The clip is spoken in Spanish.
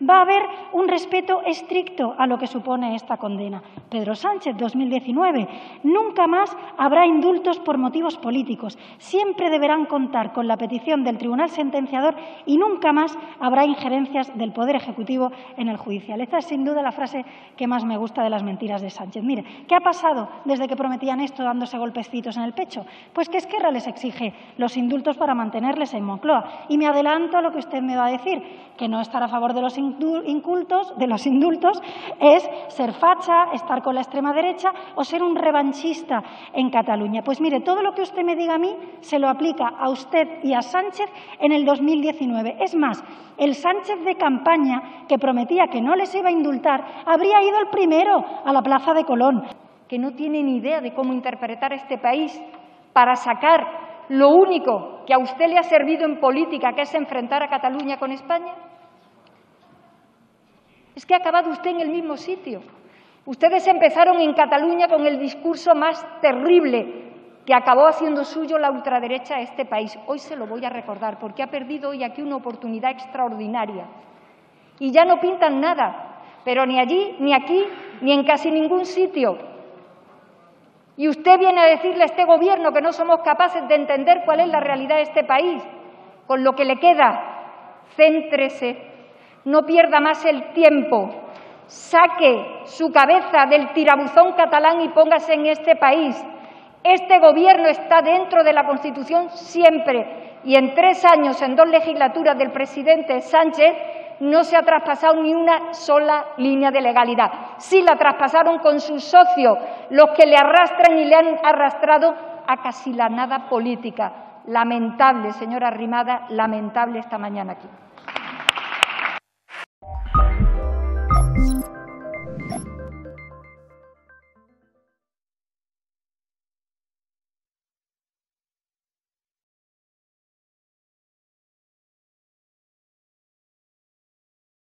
Va a haber un respeto estricto a lo que supone esta condena. Pedro Sánchez, 2019. Nunca más habrá indultos por motivos políticos. Siempre deberán contar con la petición del tribunal sentenciador y nunca más habrá injerencias del Poder Ejecutivo en el judicial. Esta es, sin duda, la frase que más me gusta de las mentiras de Sánchez. Mire, ¿qué ha pasado desde que prometían esto dándose golpecitos en el pecho? Pues que Esquerra les exige los indultos para mantenerles en Moncloa. Y me adelanto a lo que usted me va a decir, que no estar a favor de los indultos es ser facha, estar con la extrema derecha o ser un revanchista en Cataluña. Pues mire, todo lo que usted me diga a mí se lo aplica a usted y a Sánchez en el 2019. Es más, el Sánchez de campaña, que prometía que no les iba a indultar, habría ido el primero a la Plaza de Colón. Que no tiene ni idea de cómo interpretar este país para sacar lo único que a usted le ha servido en política, que es enfrentar a Cataluña con España. Es que ha acabado usted en el mismo sitio. Ustedes empezaron en Cataluña con el discurso más terrible que acabó haciendo suyo la ultraderecha a este país. Hoy se lo voy a recordar porque ha perdido hoy aquí una oportunidad extraordinaria. Y ya no pintan nada, pero ni allí, ni aquí, ni en casi ningún sitio. Y usted viene a decirle a este Gobierno que no somos capaces de entender cuál es la realidad de este país. Con lo que le queda, céntrese. No pierda más el tiempo, saque su cabeza del tirabuzón catalán y póngase en este país. Este Gobierno está dentro de la Constitución siempre y en 3 años, en 2 legislaturas del presidente Sánchez, no se ha traspasado ni una sola línea de legalidad. Sí la traspasaron con sus socios, los que le arrastran y le han arrastrado a casi la nada política. Lamentable, señora Arrimadas, lamentable esta mañana aquí.